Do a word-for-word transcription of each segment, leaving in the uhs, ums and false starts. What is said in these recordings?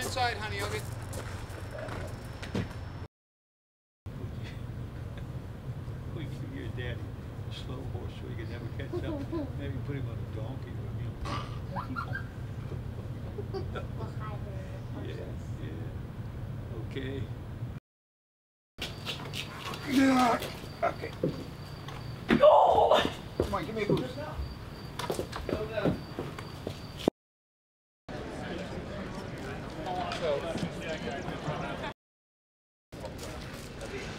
Inside, honey, I'll get... We give your daddy a slow horse so he can never catch up. Maybe put him on a donkey or a mule. Yeah, yeah. Okay. Yeah. Okay. Oh! Come on, give me a boost. Go down.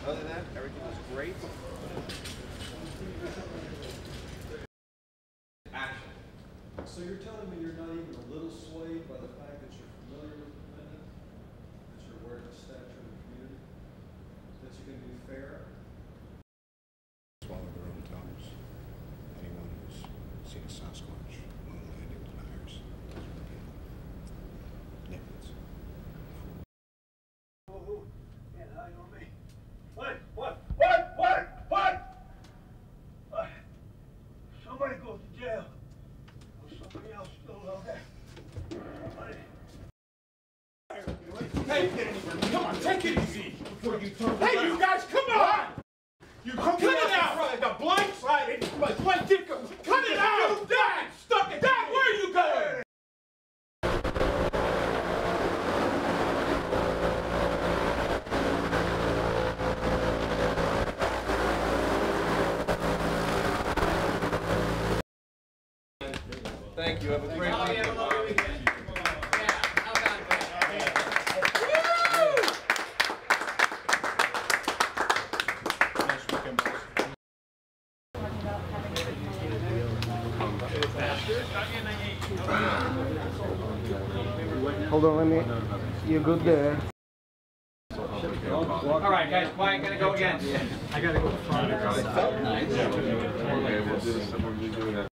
Other than that, everything was great. Action. So you're telling me you're not even a little swayed by the fact that you're familiar with the defendant, that you're aware of the stature of the community, that you can be fair? Swallow their own tongues. Anyone who's seen a Sasquatch, moon landing deniers, doesn't appeal. Nippets. Oh, yeah, I know me. What? What? What? What? What? What? Somebody goes to jail. Or somebody else goes out there. Hey, come on, take it easy. Before you turn hey, around. You guys, come on! You come cut it out! The blind side, the blind dick. Cut it out! You died! Stuck it! Dad, where are you going? Thank you. Have a great weekend. Oh, yeah, weekend. Yeah, how about that? Hold on, let me. You're good there. All right, guys. Quiet. Gotta go again. Yeah. I gotta go. It felt nice. Okay, we'll do this. We'll do that.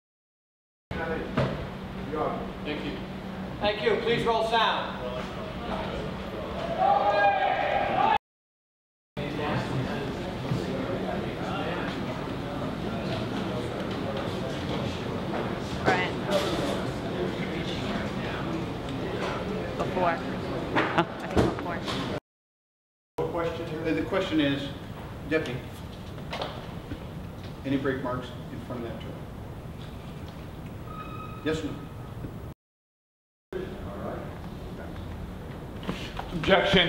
Thank you. Thank you. Please roll sound. Brian. Before. Oh, I think before. Question. The question is, Deputy, any brake marks in front of that truck? Yes, sir. Objection.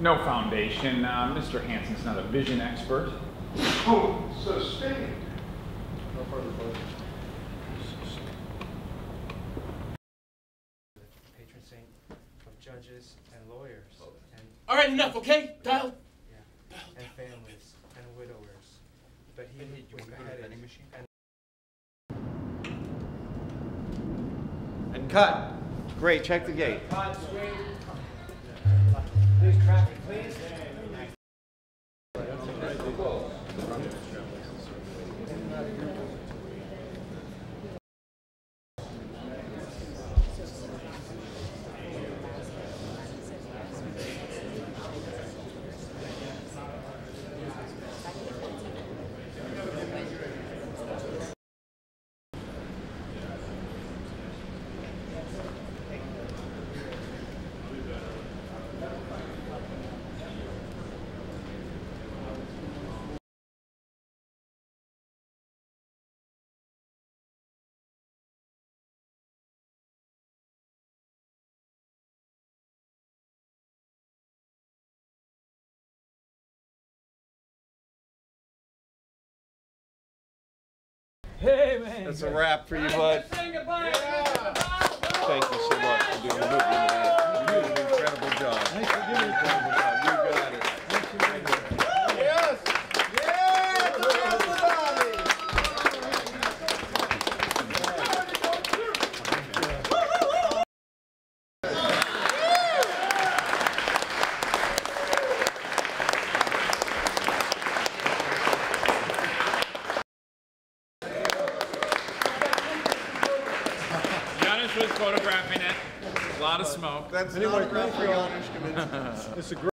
No foundation. Uh, Mister Hansen's not a vision expert. Oh, sustained. No further vote. Patron saint of judges and lawyers. And all right, enough, okay? Dial. Yeah. Dial, and dial, families dial. And widowers. But he and was beheaded. Cut. Great. Check the gate. Cut, sweet. Please, traffic, please. Hey, man. That's a wrap for you, bud. Yeah. Thank you so much for doing the movie, man. You did an incredible job. Thanks for doing an incredible job. You got it. Yes! Yes! Everybody! was photographing it. A lot of smoke. That's anyway, not a referee honors committee. It's a great